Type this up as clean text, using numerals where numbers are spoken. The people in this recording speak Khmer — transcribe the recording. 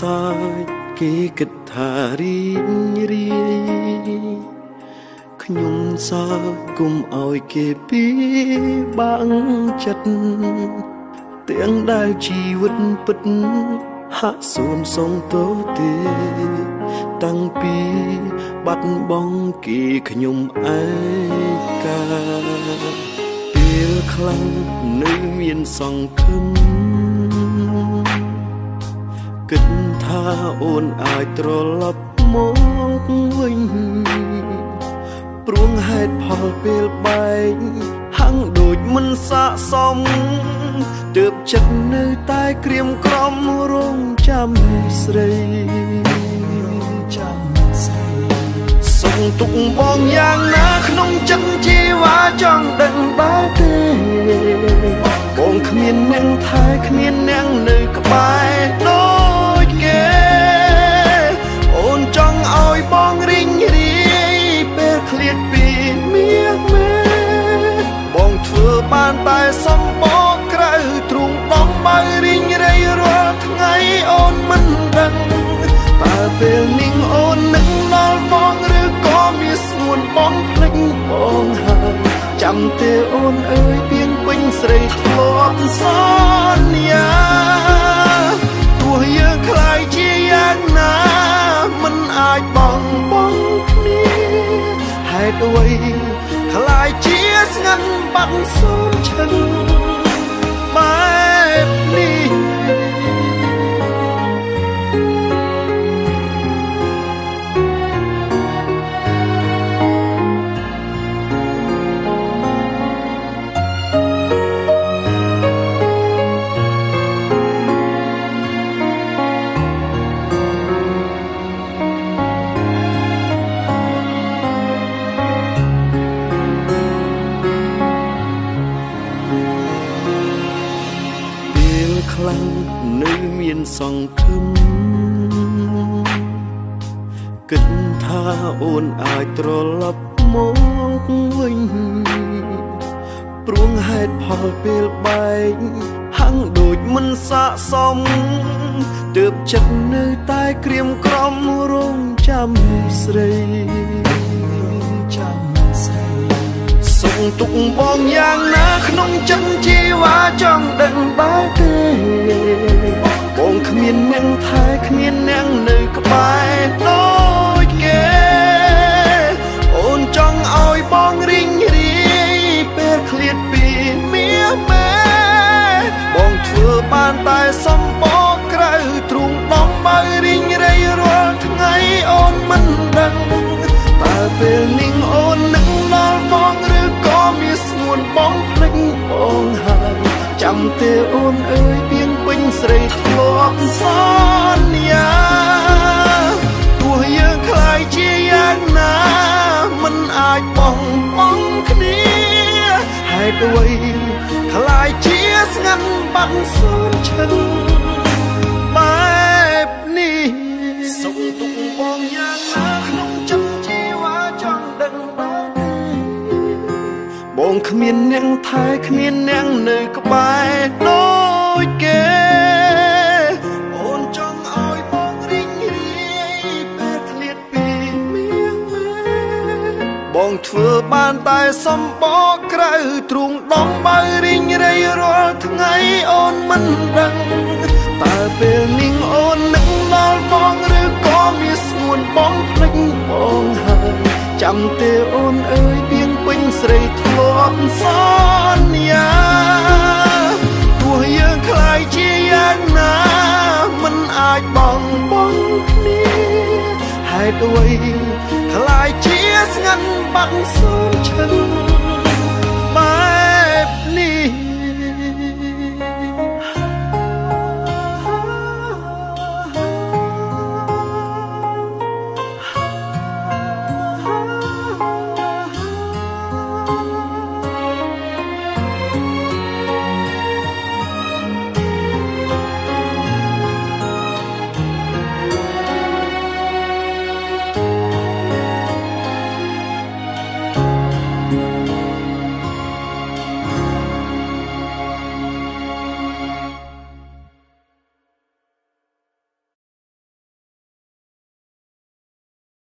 សាច់ គិតថាអូនអាចត្រឡប់មកវិញព្រោងហេតុផលពេលបែកហាំងដូចមិនសាកសម បងធ្វើបានតែសំពកក្រៅទ្រូងបងបើរីងរៃរាល់ថ្ងៃអូនមិនដឹងតើពេលនេះអូននឹងដល់បងឬក៏មានស្មួនបងភ្លេចបងចាំទេអូនអើយពីងពេញស្រីធ្លាប់សន្យាទួយយើងខ្លាចជាយ៉ាងណាមិនអាចបងបងគ្នាហេតុអ្វី សង្ឃឹមគិតថាអូនអាចត្រឡប់មកវិញព្រោងហេតុផលពេលបែកហាំងដូចមិនសាកសមទើបចិត្តនៅតែក្រៀមក្រំរងចាំស្រីចាំស្រីសង្ឃទុកបងយ៉ាងណាក្នុងចិត្តជីវ៉ាចង់ដឹងបើទេ បងគ្មាននឹងថែគ្មាននឹងនៅក្បែរដូចគេអូនចង់ឲ្យបងរីងរាយពេលឃ្លាតពីមាសម៉ែបងធ្វើបានតែសំពកក្រៅទ្រូងបងបើរីងរាយរាល់ថ្ងៃអូនមិនដឹងតើពេលនេះអូននឹងដល់បងឬក៏មានស្មួនបងភ្លេចបងហើយចាំទេអូនអើយ ពីងពេញស្រីធ្លាប់សន្យាទួយយើងខ្លាចជាយ៉ាងណាមិនអាចបងបងគ្នាហេតុអ្វីខ្លាចជាស្ងាត់បាត់សូន្យឈឹងបែបនេះសុំទុកបងយ៉ាងណាក្នុងចិត្តជីវ៉ាចង់ដឹងបែបទេបងគ្មានអ្នកថែគ្មានអ្នកនៅក្បែរ បងធ្វើបានតែសំពកក្រៅទ្រូងបងបើរីងរាយរាល់ថ្ងៃអូនមិនដឹងតើពេលនេះអូននឹងដល់បងឬក៏មានស្មួនបងភ្លេចបងចាំទេអូនអើយពីងពេញស្រីធ្លាប់សន្យាទួយយើងខ្លាចជាយ៉ាងណាមិនអាចបងបងគ្នាហេតុអ្វីខ្លាចជាស្ងាត់បាត់សូន្យឈឹង